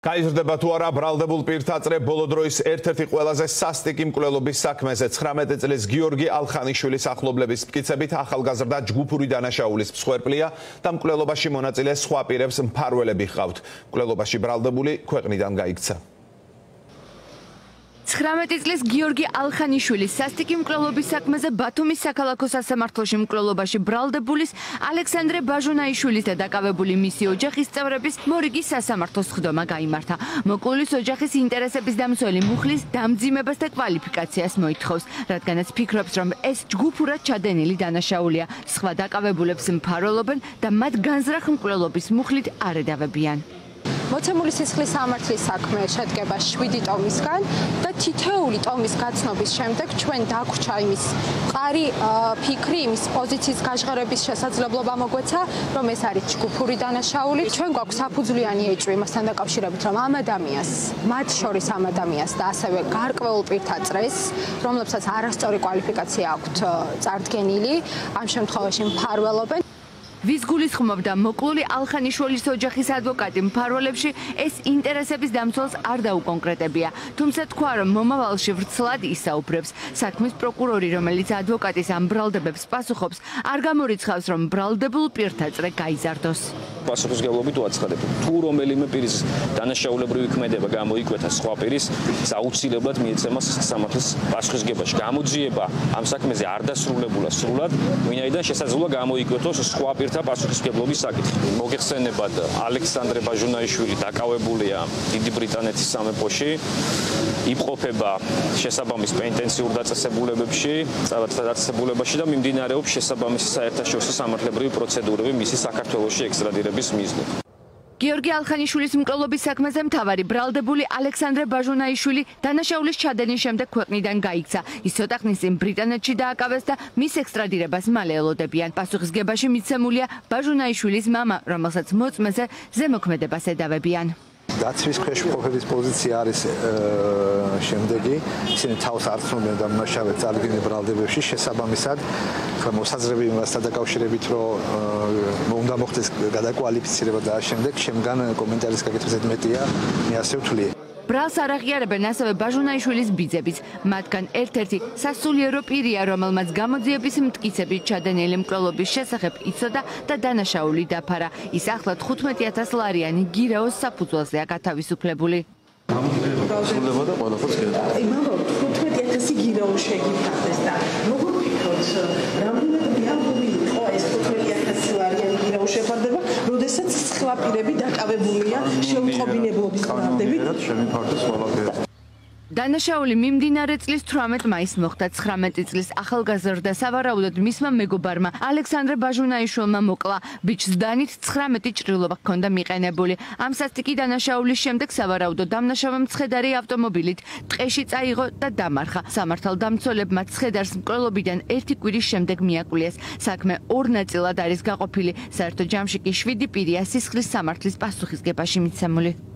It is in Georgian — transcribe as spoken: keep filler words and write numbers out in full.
Გაიზრდებათ ბრალდებულ პირთა ბოლოდროის ერთ-ერთი ყველაზე სასტიკი მკვლელობის საქმეზე ცხრამეტი წლის გიორგი ალხანიშვილის ახლობლების მტკიცებით ახალგაზრდა ჯგუფური დანაშაულის მსხვერპლია და მკვლელობაში მონაწილე სხვა პირებს მფარველები ჰყავთ. მკვლელობაში ბრალდებული ქვეყნიდან გაიქცა. ცხრამეტი წლის გიორგი ალხანიშვილის სასტიკი მკვლელობის საქმეზე ბათუმის საქალაქო სასამართლოში მკვლელობაში ბრალდებულის ალექსანდრე ბაჟუნაიშვილის და დაკავებული მისი ოჯახის წევრების მორიგის სასამართლოს ხდომა გაიმართა. მოკვლევის ოჯახის ინტერესების დამცველი მუხლის დამძიმებას და კვალიფიკაციას მოითხოვს, რადგანაც ფიქრობს, რომ ეს ჯგუფურად ჩადენილი დანაშაულია, სხვა დაკავებულებს მფარველობენ და მათ განზრახ მკვლელობის მუხლით არ ედავებიან. Მოცემული სისხლის სამართლის საქმე შედგება შვიდი ტომისგან და თითეული ტომის გაცნობის შემდეგ ჩვენ დაგვრჩა იმის მყარი ფიქრი, იმის პოზიციის გაჟღერების შესაძლებლობა მოგვეცა, რომ ეს არის ჯგუფური დანაშაული. Ჩვენ გვაქვს საფუძვლიანი ეჭვი მასთან დაკავშირებით, რომ ამ ადამიანს, მათ შორის ამ ადამიანს და ასევე გარკვეულ პირთა წრეს, რომლებსაც არასწორი კვალიფიკაცია აქვთ წარდგენილი, ამ შემთხვევაში მფარველობენ. Ვის გულისხმობდა მოკლული ალხანიშვილის ოჯახის ადვოკატი მფარველებში ეს ინტერესების დამცველს არ დაუკონკრეტებია. Თუმცა თქვა, რომ მომავალში ვრცლად ისაუბრებს. Საქმის პროკურორი, რომელიც ადვოკატის ამ ბრალდებებს პასუხობს, არ გამორიცხავს, რომ ბრალდებულ პირთა წრე გაიზარდოს. Პასუხისმგებლობით უაცხადებ. Თუ რომელიმე პირის დანაშაულებრივი ქმედება გამოიკვეთა სხვა პირის, აუცილებლად მიეცემა სამართლის პასუხისმგებლობაში. Გამოძიება ამ საქმეზე არ დასრულებულა სრულად, ვინაიდან შესაძლოა გამოიკვეთოს სხვა პირის პასუხისმგებლობის საკითხი. Მოგეხსენებათ, ალექსანდრე ბაჟუნაიშვილი დაკავებულია დიდი ბრიტანეთის სამეფოში, იმყოფება შესაბამის პენიტენციურ დაწესებულებებში, დაწესებულებაში და მიმდინარეობს შესაბამისი საერთაშორისო სამართლებრივი პროცედურები მისი საქართველოში ექსტრადირების მიზნით. Გიორგი ალხანიშვილის მკვლელობის საქმეზე მთავარი ბრალდებული ალექსანდრე ბაჟუნაიშვილი დანაშაულის ჩადენის შემდეგ ქვეყნიდან გაიქცა. Ის ცოტა ხნის წინ ბრიტანეთში დააკავეს და მის ექსტრადირებას მალე ელოდებიან. Პასუხისგებაში მიცემულია ბაჟუნაიშვილის მამა, რომელსაც მოწმეზე ზემოქმედებას ედავებიან. Დაცვის ქვეშ მყოფების პოზიცია არის შემდეგი, ისინი თავს არ წვდნენ და მნაშავედ წარდგნენ ბრალდებებში, შესაბამისად მოსაზრები იმასთან დაკავშირებით, რომ უნდა მოხდეს გადაკვალიფიცირება და შემდეგ შემგან კომენტარის გაკეთებაზე მეტია, მე ასე ვთვლი. Brals არ აღიარებენ ასევე ბაჟუნაიშვილის ბიძებიც, მათგან ერთ-ერთი სასულიერო პირია, რომელმაც გამოძიების მტკიცებით ჩადენილი მკვლელობის შესახებ იცოდა და დანაშაული დაფარა. Ის ახლა თხუთმეტი ათასი ლარიანი გირაოს საფუძველზეა გათავისუფლებული. გამოსულება და ყველაფერს გეტყვით. აი მაგრამ თხუთმეტი ათასი გირაო შეგიფხდეს და როგორ ფიქრობთ, რამდენად რეალური იყო ეს თხუთმეტი ათასი ლარიანი გირაო შეფარდება? Rudesat skhla pirები დაკავებულია შეუმყოფინებლობის ბრალდებით. დანაშაული მიმდინარე წლის თვრამეტი მაისს მოხდა. ცხრამეტი წლის ახალგაზრდა სავარაუდოდ მისმა მეგობარმა ალექსანდრე ბაჟუნაიშვილმა მოკლა. ბიჭს დანით ცხრამეტი ჭრილობა ჰქონდა მიყენებული. ამ სასტიკი დანაშაულის შემდეგ სავარაუდოდ დამნაშავე მცხედარი ავტომობილით ტყეში წაიღო და დამარხა. სამართალდამცველებმა მცხედარს მკვლელობიდან ერთი კვირის შემდეგ მიაკვლიეს. საქმე ორ ნაწილად არის გაყოფილი. საერთო ჯამში კი შვიდი პირია სისხლის სამართლის პასუხისგებაში მიცემული.